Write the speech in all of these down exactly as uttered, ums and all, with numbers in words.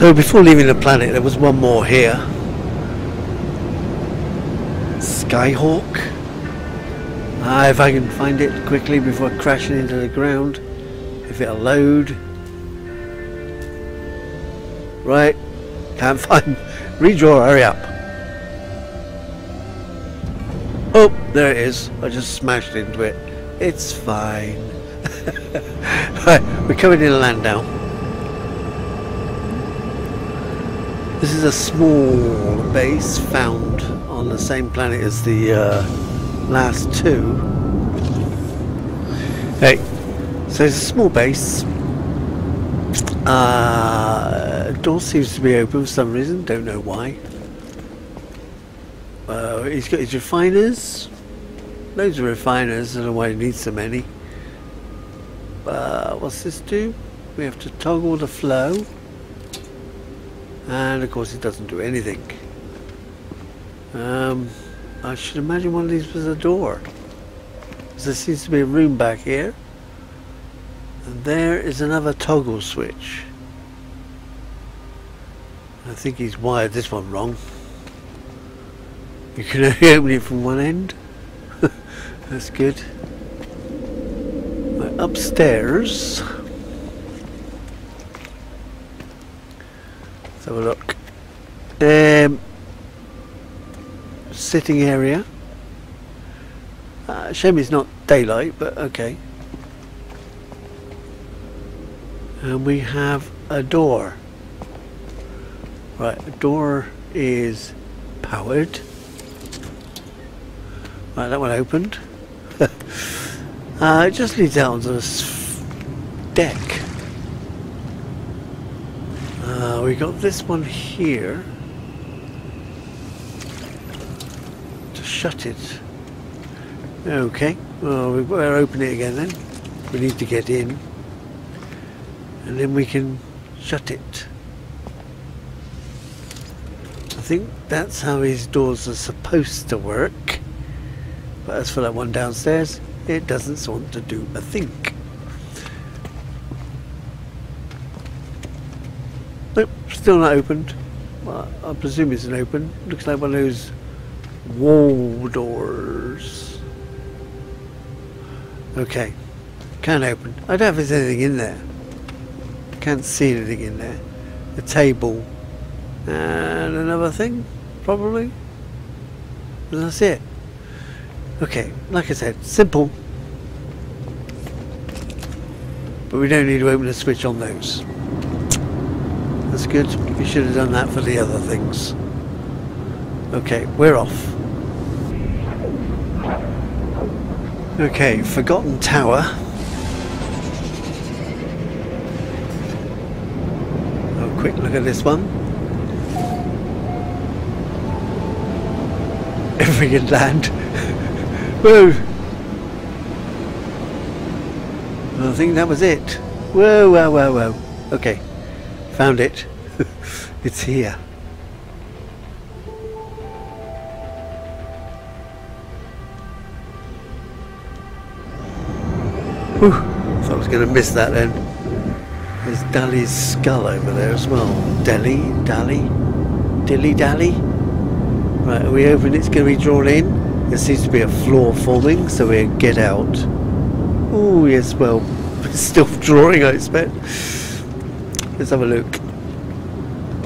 So before leaving the planet, there was one more here. Skyhawk. Ah, if I can find it quickly before crashing into the ground. If it'll load. Right. Can't find. Redraw, hurry up. Oh, there it is. I just smashed into it. It's fine. Right, we're coming in Landau. This is a small base found on the same planet as the uh, last two. Hey, so it's a small base. Uh, door seems to be open for some reason. Don't know why. Uh, he's got his refiners. Loads of refiners. I don't know why he needs so many. Uh, what's this do? We have to toggle the flow. And of course it doesn't do anything. Um, I should imagine one of these was a door. So there seems to be a room back here. And there is another toggle switch. I think he's wired this one wrong. You can only open it from one end. That's good. Right, upstairs. Let's have a look. Um, sitting area. Uh, shame it's not daylight, but okay. And we have a door. Right, the door is powered. Right, that one opened. uh, it just leads out onto this deck. Uh, we got this one here to shut it. Okay, well, we better open it again then. We need to get in, and then we can shut it. I think that's how these doors are supposed to work. But as for that one downstairs, it doesn't want to do a thing. Nope, still not opened. Well, I presume it's an open. Looks like one of those wall doors. Okay, can open. I don't know if there's anything in there. Can't see anything in there. A table and another thing, probably. And that's it. Okay, like I said, simple. But we don't need to open a switch on those. That's good. We should have done that for the other things. Okay, we're off. Okay, Forgotten Tower. Oh, quick look at this one. If we can land. Whoa! I think that was it. Whoa, whoa, whoa, whoa. Okay. Found it. It's here. Whew. Thought I was going to miss that then. There's Dali's skull over there as well. Dali, Dali, Dilly Dally. Right, are we open? It's going to be drawn in. There seems to be a floor forming, so we get out. Oh yes, well, it's still drawing, I expect. Let's have a look.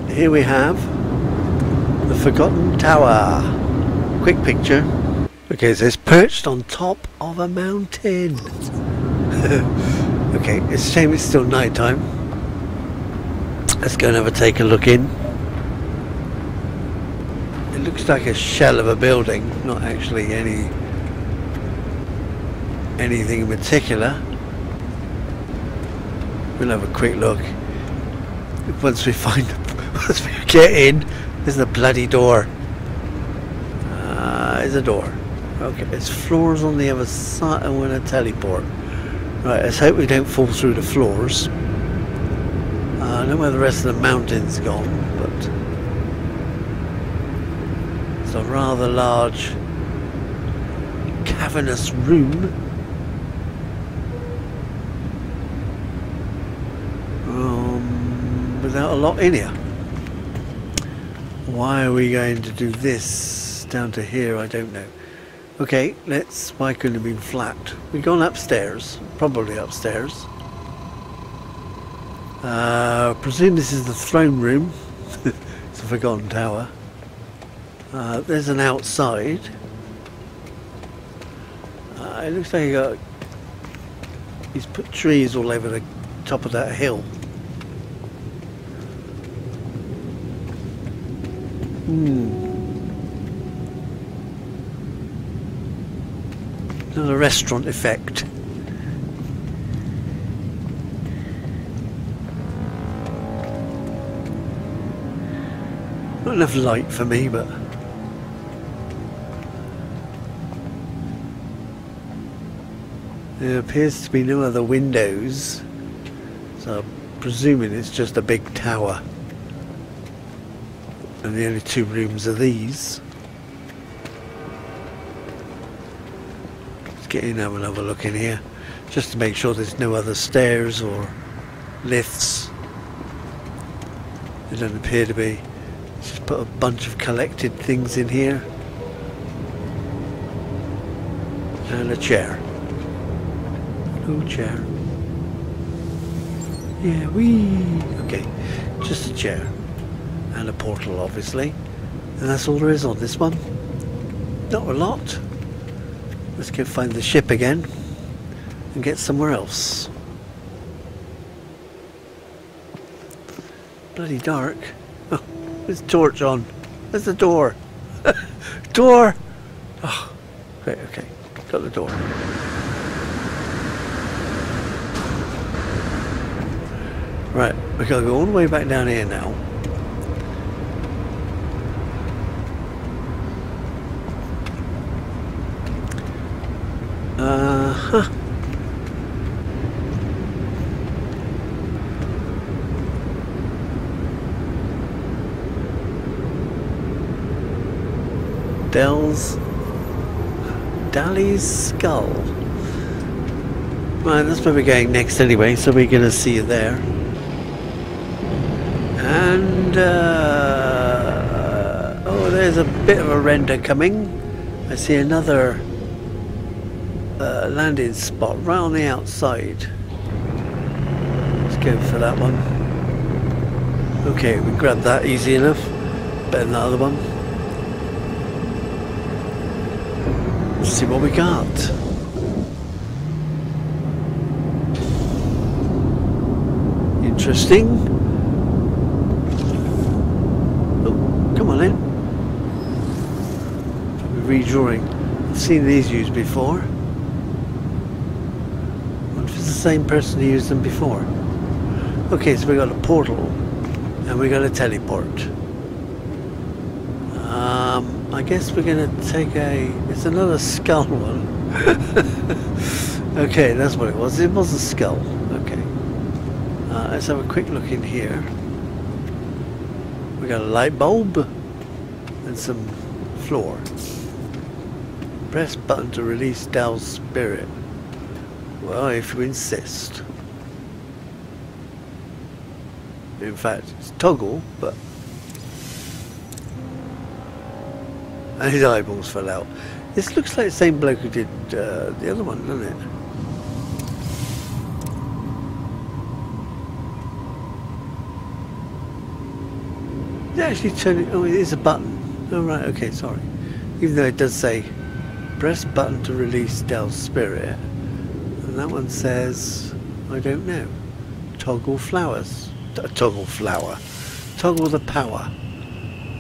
Here we have the Forgotten Tower. Quick picture. Okay, so it's perched on top of a mountain. Okay, it's a shame it's still night time. Let's go and have a take a look in. Looks like a shell of a building, not actually any anything in particular. We'll have a quick look once we find once we get in. There's the bloody door. Uh, there's a door. Okay, there's floors on the other side. I want to teleport. Right, let's hope we don't fall through the floors. Uh, I don't know where the rest of the mountain's gone, but. A rather large cavernous room. Um, without a lot in here. Why are we going to do this down to here? I don't know. Okay, let's, why couldn't it have been flat? We've gone upstairs, probably upstairs. Uh, I presume this is the throne room. It's a forgotten tower. Uh, there's an outside. Uh, it looks like he got, he's put trees all over the top of that hill. Hmm. Another restaurant effect. Not enough light for me, but there appears to be no other windows, so I'm presuming it's just a big tower, and the only two rooms are these. Get in, have another look in here, just to make sure there's no other stairs or lifts. There don't appear to be. Let's just put a bunch of collected things in here. And a chair. No chair. Yeah, wee. Okay, just a chair. And a portal, obviously. And that's all there is on this one. Not a lot. Let's go find the ship again and get somewhere else. Bloody dark. Oh, there's a torch on. There's the door. Door! Oh, great, okay. Got the door. Right, we gotta go all the way back down here now. Uh-huh. Dell's... Dally's skull. Right, that's where we're going next anyway, so we're going to see you there. And... Uh, oh, there's a bit of a render coming. I see another... Uh, landing spot right on the outside. Let's go for that one. Okay, we grabbed that easy enough. Better than the other one. Let's see what we got. Interesting. Oh, come on in. We're redrawing. I've seen these used before. Same person who used them before. Okay, so we got a portal and we got a teleport. Um, I guess we're going to take a... It's another skull one. Okay, that's what it was. It was a skull. Okay. Uh, let's have a quick look in here. We got a light bulb and some floor. Press button to release Dell's spirit. Well, if you insist. In fact, it's toggle, but... And his eyeballs fell out. This looks like the same bloke who did uh, the other one, doesn't it? They actually turn it... Oh, it is a button. Oh, right, okay, sorry. Even though it does say, press button to release Dell's spirit. And that one says, I don't know, toggle flowers, T toggle flower, toggle the power,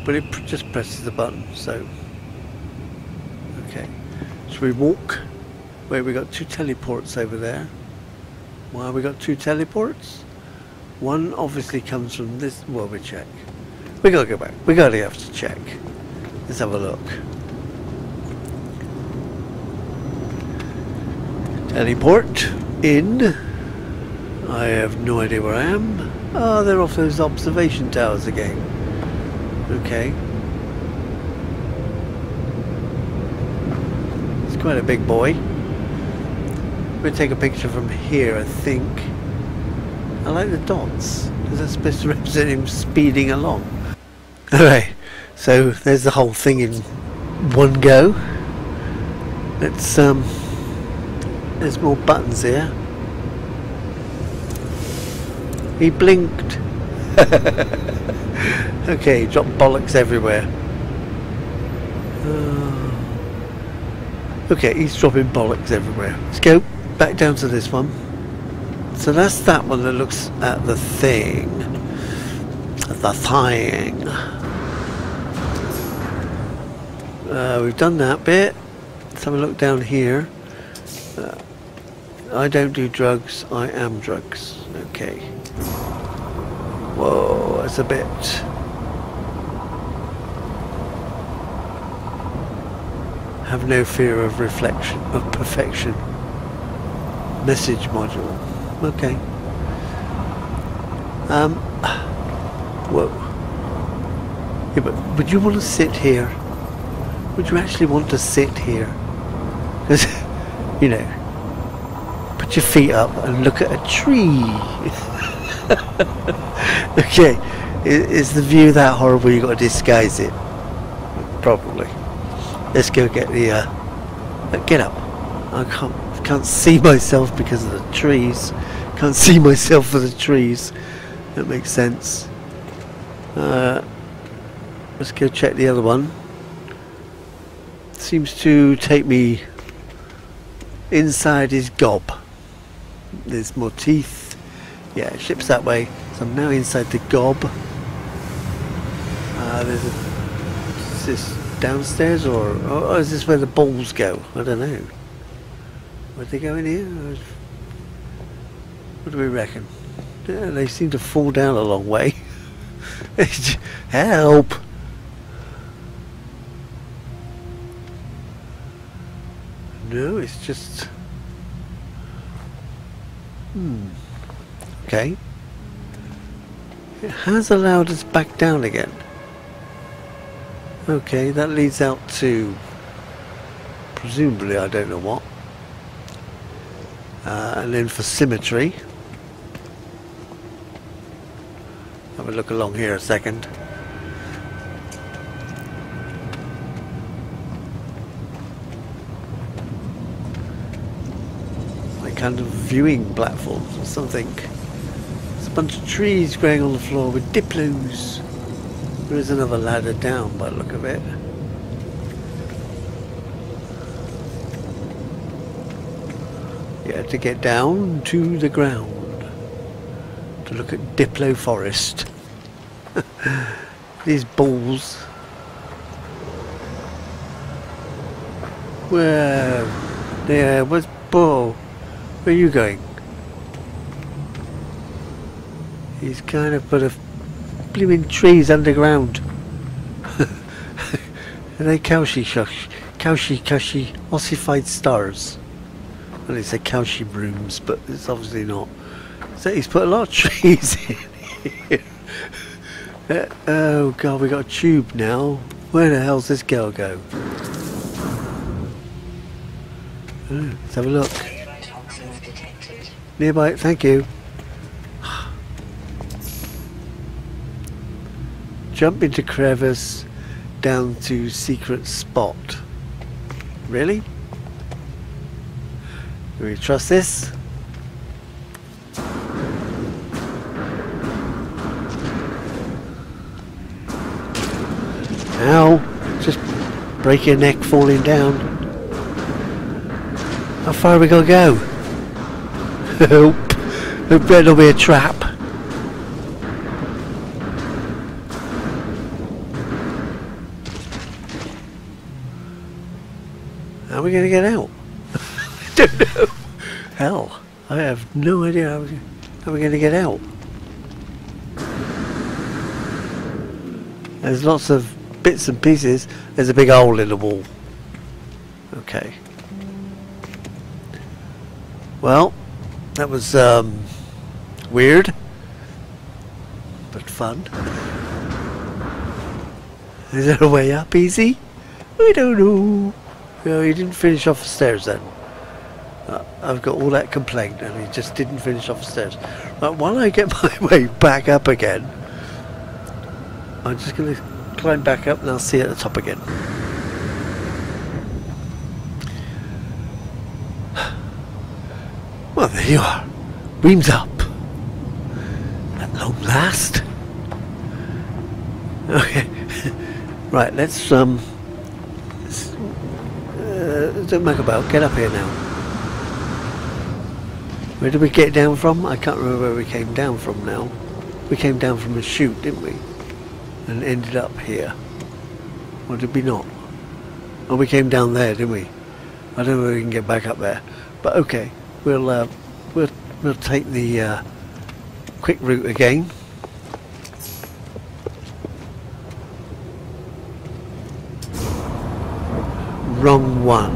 but it pr just presses the button, so, okay, so we walk, wait, we got two teleports over there. Why have we got two teleports? One obviously comes from this, well, we check, we gotta go back, we gotta have to check, let's have a look. Teleport in. I have no idea where I am. Oh, they're off those observation towers again. Okay. It's quite a big boy. We'll take a picture from here, I think. I like the dots. Is that supposed to represent him speeding along? Alright. So there's the whole thing in one go. It's um there's more buttons here. He blinked. Okay, drop bollocks everywhere. Uh, okay, he's dropping bollocks everywhere. Let's go back down to this one. So that's that one that looks at the thing. The thing. Uh, we've done that bit. Let's have a look down here. Uh, I don't do drugs, I am drugs. Okay. Whoa, that's a bit... Have no fear of reflection, of perfection. Message module. Okay. Um... Whoa. Yeah, but would you want to sit here? Would you actually want to sit here? Because, you know, put your feet up and look at a tree. Okay, is the view that horrible you got to disguise it? Probably. Let's go get the, uh, get up. I can't, can't see myself because of the trees. Can't see myself for the trees. That makes sense. Uh, let's go check the other one. Seems to take me inside his gob. There's more teeth. Yeah, it ships that way. So I'm now inside the gob. Uh, there's a, is this downstairs or, or, or is this where the balls go? I don't know. Where'd they go in here? What do we reckon? Yeah, they seem to fall down a long way. Help! No, it's just... Hmm. Okay. It has allowed us back down again. Okay, that leads out to... Presumably, I don't know what. Uh, and then for symmetry. Have a look along here a second. Kind of viewing platforms or something. There's a bunch of trees growing on the floor with diplos. There is another ladder down by the look of it. Yeah, to get down to the ground. To look at Diplo Forest. These balls. Where? There was ball. Where are you going? He's kind of put a blooming trees underground. Are they Cauchy shush? Cauchy cushy ossified stars. Well, it's a Cauchy brooms, but it's obviously not. So he's put a lot of trees in here. Uh, oh god, we got a tube now. Where the hell's this girl go? Oh, let's have a look. Nearby, thank you. Jump into crevice, down to secret spot. Really? Do we trust this? Ow! Just break your neck falling down. How far are we gonna go? Hope. Hope there'll be a trap. How are we going to get out? I don't know. Hell, I have no idea how we, how we're going to get out. There's lots of bits and pieces. There's a big hole in the wall. Okay. Well. That was um, weird, but fun. Is there a way up easy? I don't know. No, he didn't finish off the stairs then. Uh, I've got all that complaint and he just didn't finish off the stairs. Right, while I get my way back up again, I'm just going to climb back up and I'll see you at the top again. Well, there you are. Beams up. At long last. Okay. Right, let's um let's, uh, don't make about, get up here now. Where did we get down from? I can't remember where we came down from now. We came down from a chute, didn't we? And ended up here. Or did we not? Oh, we came down there, didn't we? I don't know if we can get back up there. But okay, we'll uh, we'll we'll take the uh, quick route again. Wrong one.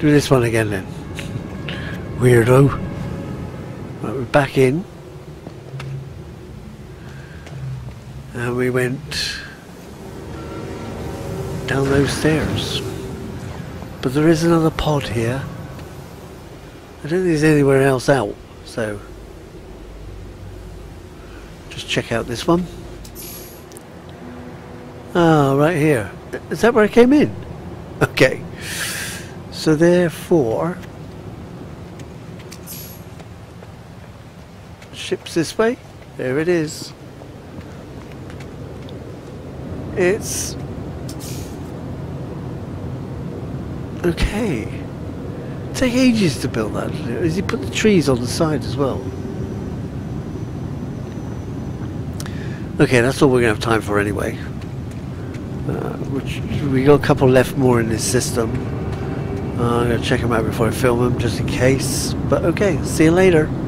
Do this one again then. Weirdo. Right, we're back in. And we went down those stairs. But there is another pod here. I don't think there's anywhere else out, so just check out this one. Ah, right here. Is that where I came in? Okay. So therefore, ship's this way. There it is. It's okay. It took ages to build that. Is he put the trees on the side as well? Okay, that's all we're gonna have time for anyway. Uh, which we got a couple left more in this system. Uh, I'm gonna check them out before I film them, just in case. But okay, see you later.